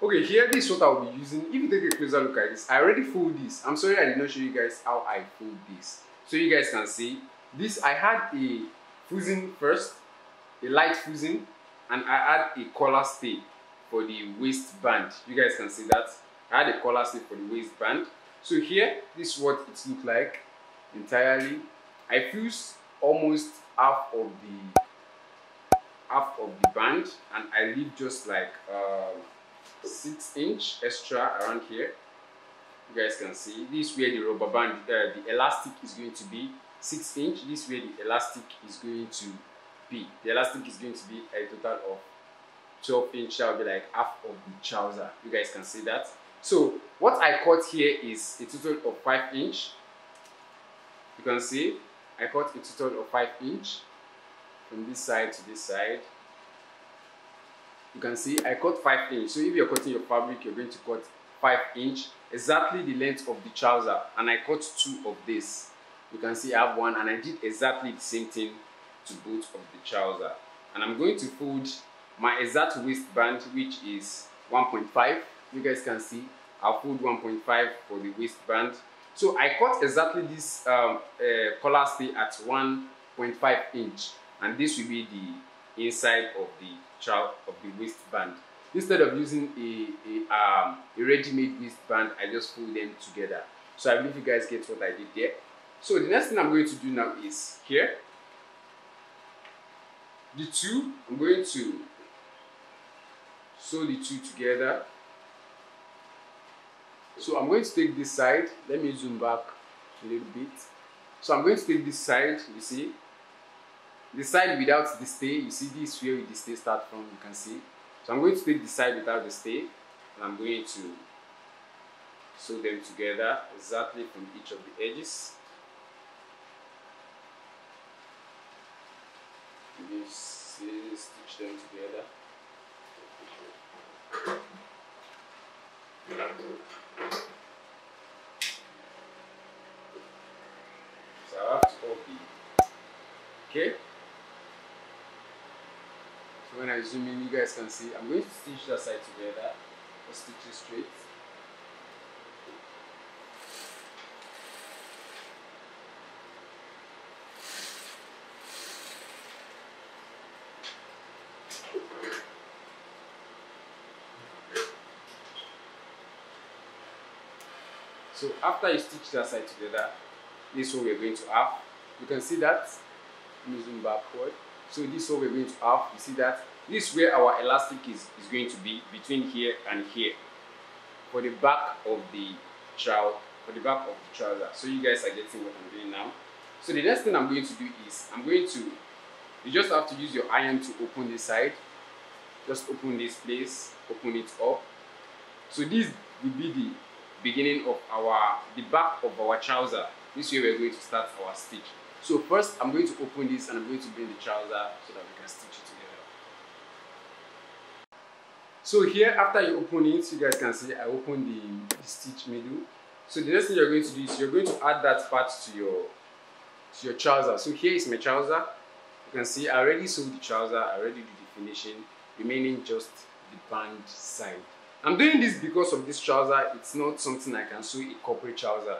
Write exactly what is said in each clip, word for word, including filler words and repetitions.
Okay, here this is what I'll be using. If you take a closer look at this, I already fold this. I'm sorry I did not show you guys how I fold this. So you guys can see this. I had a fuzzing first, a light fuzzing, and I had a collar stay for the waistband. You guys can see that I had a collar stay for the waistband. So here, this is what it looked like entirely. I fused almost half of the half of the band, and I leave just like uh, six inch extra around here. You guys can see this is where the rubber band, uh, the elastic is going to be six inch. This is where the elastic is going to be. The elastic is going to be a total of twelve inch. That will be like half of the trouser. You guys can see that. So what I cut here is a total of five inch. You can see I cut a total of five inch. From this side to this side, you can see I cut five inch. So if you're cutting your fabric, you're going to cut five inch, exactly the length of the trouser. And I cut two of this. You can see I have one, and I did exactly the same thing to both of the trouser. And I'm going to fold my exact waistband, which is one point five. You guys can see I'll fold one point five for the waistband. So I cut exactly this um, uh, collar stay at one point five inch. And this will be the inside of the trousers, of the waistband. Instead of using a, a, um, a ready-made waistband, I just fold them together. So I believe you guys get what I did there. So the next thing I'm going to do now is here. The two, I'm going to sew the two together. So I'm going to take this side. Let me zoom back a little bit. So I'm going to take this side, you see. The side without the stay, you see this is where the stay starts from, you can see. So I'm going to take the side without the stay, and I'm going to sew them together exactly from each of the edges. You see, stitch them together. So I have to copy. Okay. So when I zoom in, you guys can see I'm going to stitch that side together. Let's stitch it straight. So after you stitch that side together, this is what we're going to have. You can see that. Let me zoom backward. So this is what we're going to have. You see that? This is where our elastic is, is going to be, between here and here, for the back of the trousers, for the back of the trouser. So you guys are getting what I'm doing now. So the next thing I'm going to do is I'm going to, you just have to use your iron to open this side. Just open this place, open it up. So this will be the beginning of our, the back of our trouser. This way we're going to start our stitch. So first, I'm going to open this and I'm going to bring the trouser so that we can stitch it together. So here, after you open it, you guys can see I opened the, the stitch middle. So the next thing you're going to do is you're going to add that part to your, to your trouser. So here is my trouser. You can see I already sewed the trouser, I already did the finishing, remaining just the band side. I'm doing this because of this trouser. It's not something I can sew a corporate trouser.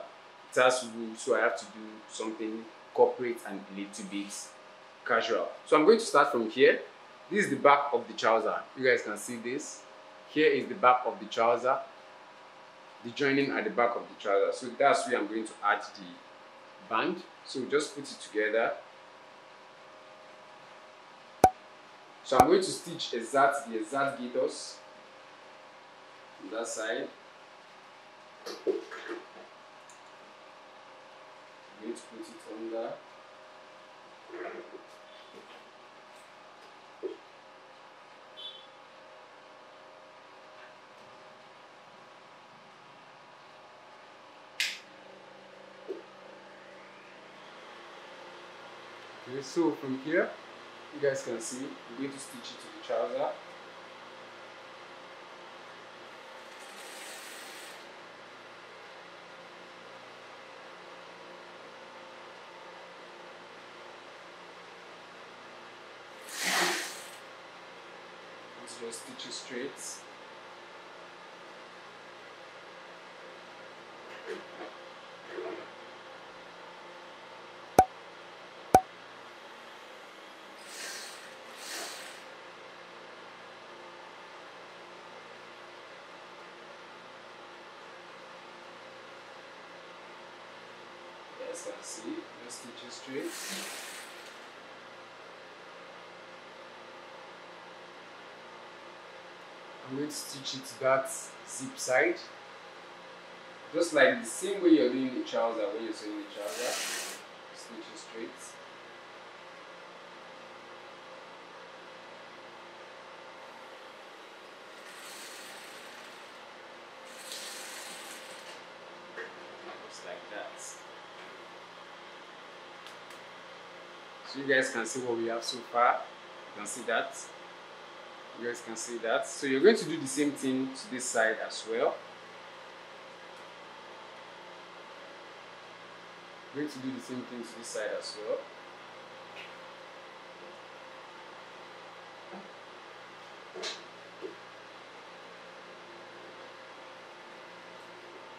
It has rules, so I have to do something corporate and a little bit casual. So I'm going to start from here. This is the back of the trouser. You guys can see this. Here is the back of the trouser. The joining at the back of the trouser. So that's where I'm going to add the band. So just put it together. So I'm going to stitch exact the exact gaiters on that side. I'm going to put it under. Okay, so from here, you guys can see, I'm going to stitch it to the trouser. Just stitch it straight. Yes, I see. Let's teach you straight. I'm going to stitch it that zip side. Just like the same way you're doing the trouser when you're sewing the trouser. Stitch it straight. Just like that. So you guys can see what we have so far. You can see that. You guys can see that. So you're going to do the same thing to this side as well. You're going to do the same thing to this side as well. You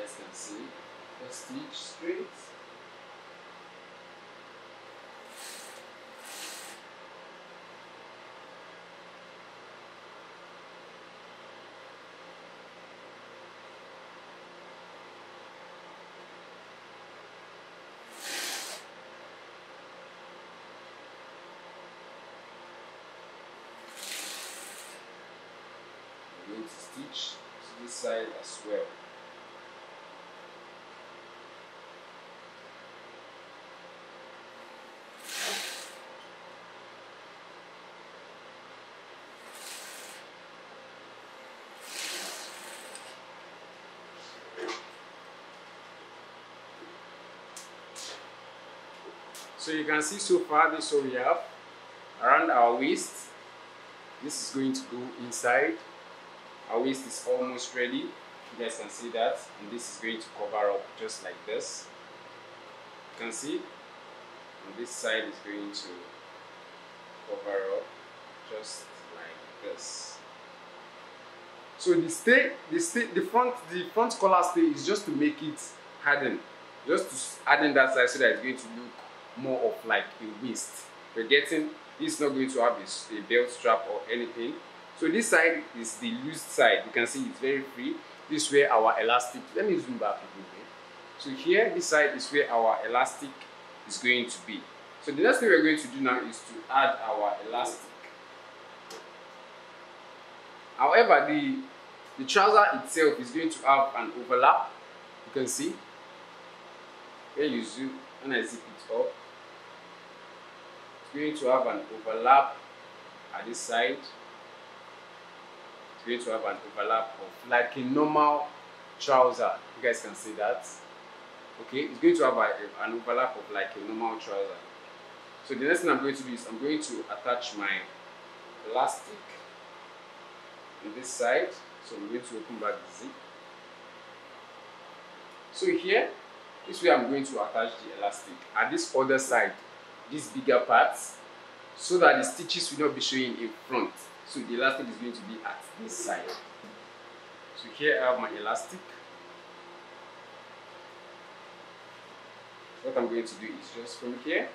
guys can see, just stitch straight. I'm going to stitch to this side as well. So you can see so far this is what we have around our waist. This is going to go inside. Our waist is almost ready. You guys can see that, and this is going to cover up just like this. You can see, and this side is going to cover up just like this. So the stay, the stay, the front, the front collar stay is just to make it harden, just to harden that side so that it's going to look more of like a waist. We're getting this is not going to have a, a belt strap or anything. So this side is the loose side. You can see it's very free. This is where our elastic. Let me zoom back a little bit. So here, this side is where our elastic is going to be. So the next thing we're going to do now is to add our elastic. However, the the trouser itself is going to have an overlap. You can see when you zoom and I zip it up. Going to have an overlap at this side. It's going to have an overlap of like a normal trouser. You guys can see that. Okay, it's going to have a, an overlap of like a normal trouser. So the next thing I'm going to do is I'm going to attach my elastic on this side. So I'm going to open back the zip. So here, this way I'm going to attach the elastic at this other side. These bigger parts, so that the stitches will not be showing in front. So the elastic is going to be at this side. So here I have my elastic. What I'm going to do is just from here,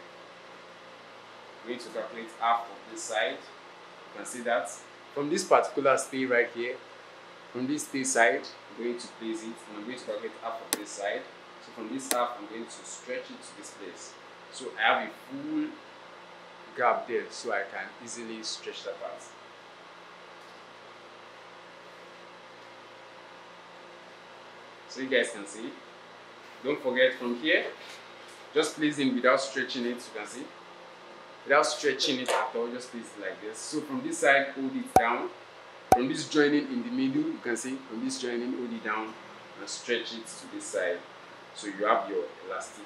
I'm going to calculate half of this side. You can see that from this particular stay right here, from this stay side, I'm going to place it, and I'm going to calculate half of this side. So from this half, I'm going to stretch it to this place. So I have a full gap there, so I can easily stretch that part. So you guys can see. Don't forget from here, just placing without stretching it, you can see. Without stretching it at all, just place it like this. So from this side, hold it down. From this joining in the middle, you can see, from this joining, hold it down and stretch it to this side. So you have your elastic.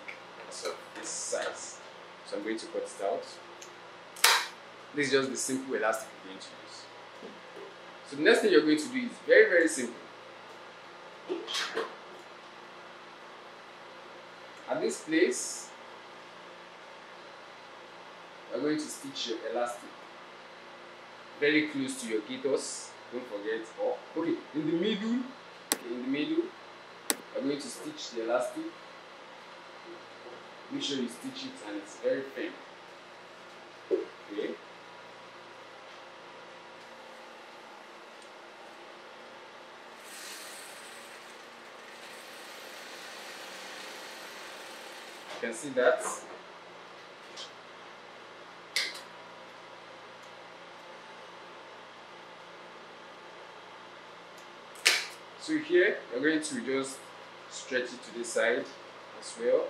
So this size. So I'm going to cut it out. This is just the simple elastic we're going to use. So the next thing you're going to do is very, very simple. At this place, you're going to stitch your elastic very close to your gaiters. Don't forget. Oh, okay, in the middle, okay, in the middle, you're going to stitch the elastic. Make sure you stitch it and it's very firm. Okay. You can see that. So here you're going to just stretch it to this side as well.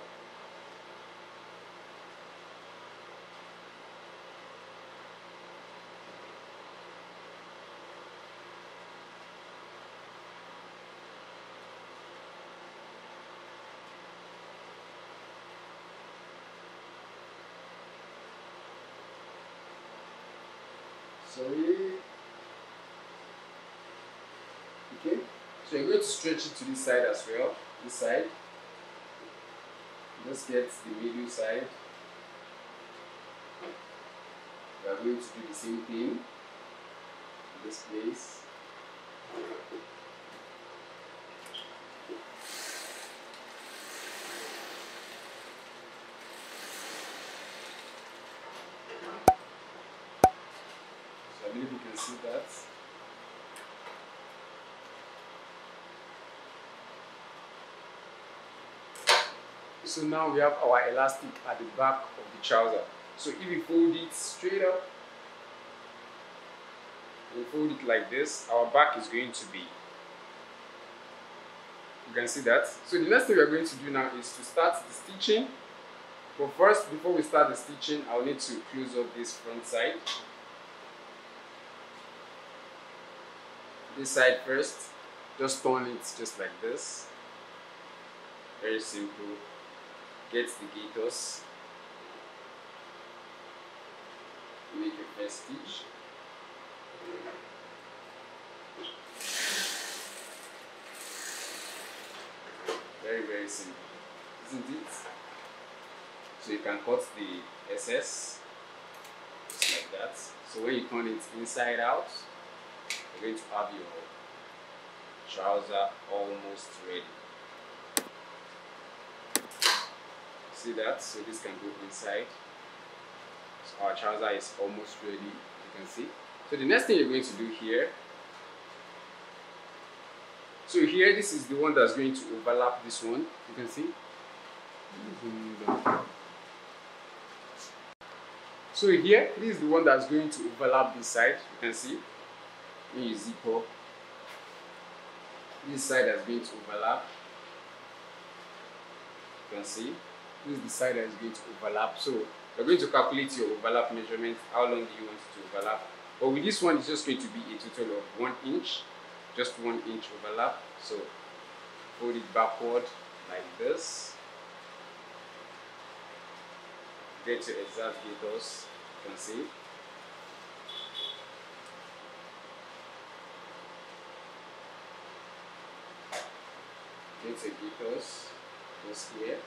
Sorry. Okay, so you're going to stretch it to this side as well. This side, just get the middle side. We are going to do the same thing in this place. I believe you can see that. So now we have our elastic at the back of the trouser. So if you fold it straight up, we fold it like this, our back is going to be. You can see that. So the next thing we are going to do now is to start the stitching. But first, before we start the stitching, I'll need to close up this front side. This side first, just turn it just like this. Very simple. Get the gaiters. Make your first stitch. Very, very simple, isn't it? So you can cut the excess just like that. So when you turn it inside out, you're going to have your trouser almost ready. See that? So this can go inside. So our trouser is almost ready, you can see. So the next thing you're going to do here, so here this is the one that's going to overlap this one, you can see. So here, this is the one that's going to overlap this side, you can see. When you zip up, this side is going to overlap. You can see this is the side that is going to overlap. So you're going to calculate your overlap measurement. How long do you want it to overlap? But with this one, it's just going to be a total of one inch, just one inch overlap. So fold it backward like this. Get your exact gaiters. You can see. Get the gaiters just here.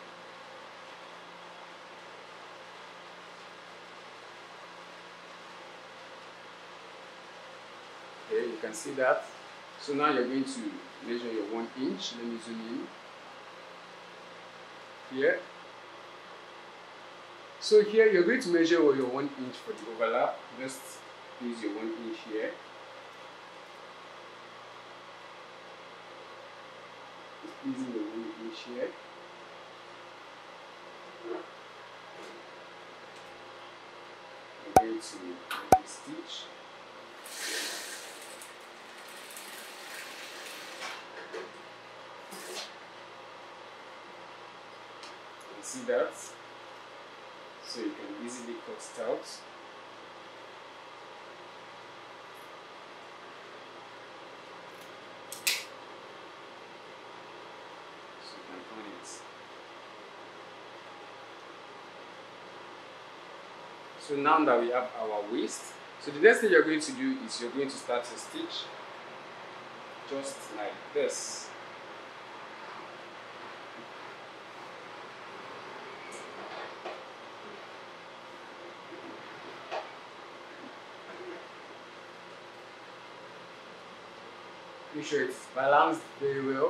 Okay, you can see that. So now you're going to measure your one inch. Let me zoom in. Here. So here you're going to measure your one inch for the overlap. Just use your one inch here. Using the one inch here. I'm going to make a stitch. You can see that? So you can easily cut it out. So now that we have our waist, so the next thing you're going to do is you're going to start your stitch just like this. Make sure it's balanced very well.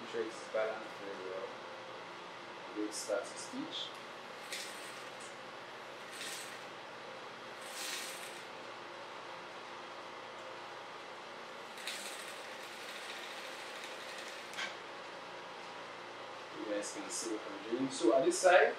Make sure it's balanced very well. restart the stitch. You guys can see what I'm doing. So at this side,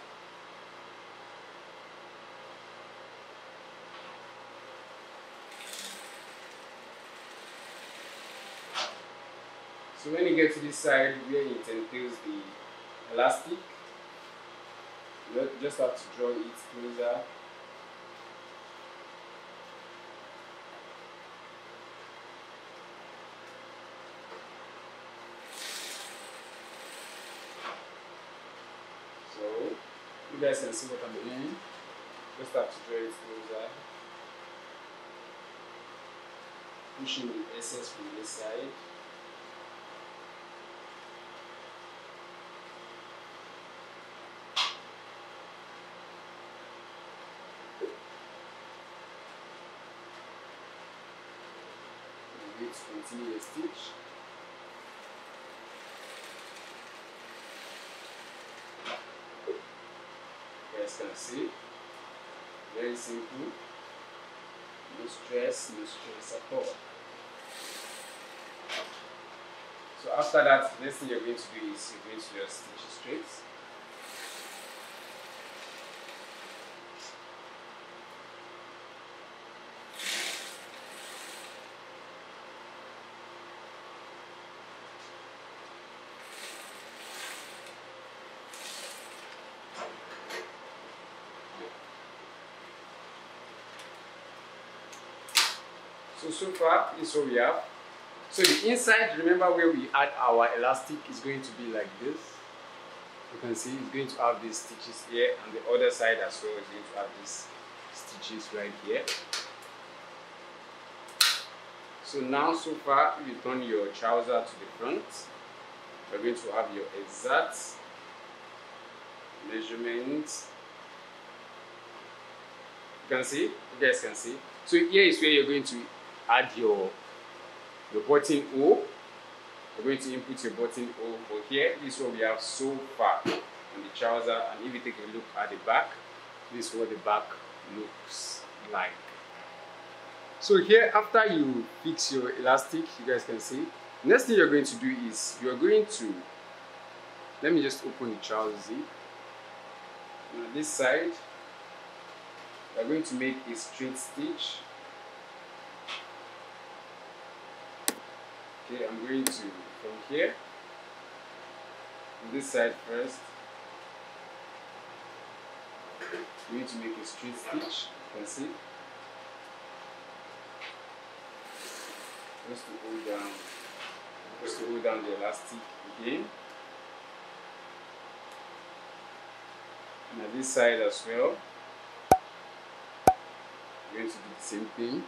so when you get to this side where it entails the elastic, you just have to draw it closer. So you guys can see what I'm doing. Just have to draw it closer, pushing the excess from this side. Continue the stitch. You guys can see, very simple, no stress, no stress at all. So after that, the next thing you're going to do is you're going to just stitch straight. So, so far is what we have. So the inside, remember where we add our elastic, is going to be like this. You can see it's going to have these stitches here, and the other side as well is going to have these stitches right here. So now, so far, you turn your trouser to the front. You're going to have your exact measurement. You can see, you guys can see. So here is where you're going to add your, your button O. You're going to input your button O over here. This is what we have so far on the trouser. And if you take a look at the back, this is what the back looks like. So here, after you fix your elastic, you guys can see, next thing you're going to do is, you're going to, let me just open the trouser zip. Now this side, we're going to make a straight stitch. Okay, I'm going to from here, on this side first. We need to make a straight stitch. You can see. Just to hold down, just to hold down the elastic again. And on this side as well. We're going to do the same thing.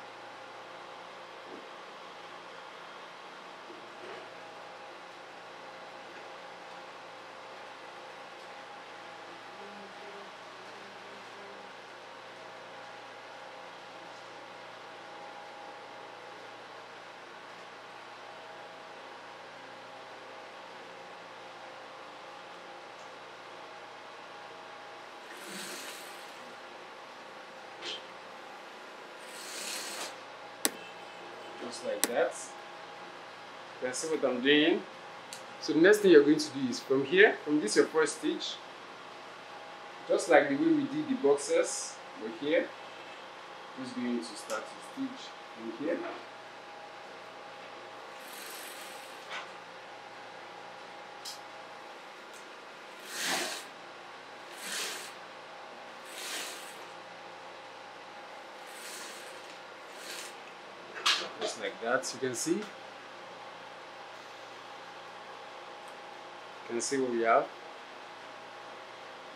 Like that. You can see what I'm doing. So the next thing you're going to do is from here, from this your first stitch, just like the way we did the boxes over here, I'm just going to start to stitch in here. Like that, you can see. You can see what we have.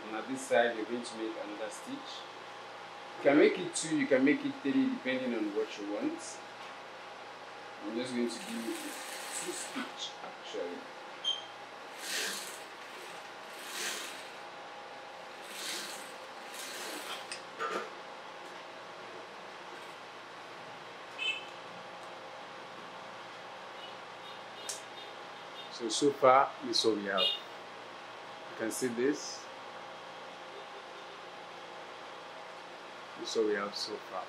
And at this side, you're going to make another stitch. You can make it two, you can make it three, depending on what you want. I'm just going to do two stitch actually. So, so far is all we have. You can see this. so we have so far.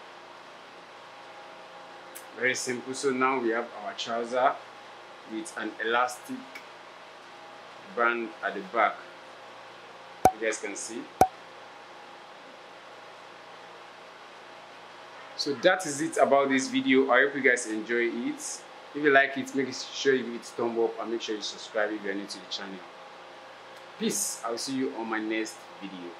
Very simple. So now we have our trouser with an elastic band at the back. You guys can see. So that is it about this video. I hope you guys enjoy it. If you like it, make sure you give it a thumbs up and make sure you subscribe if you are new to the channel. Peace. I'll see you on my next video.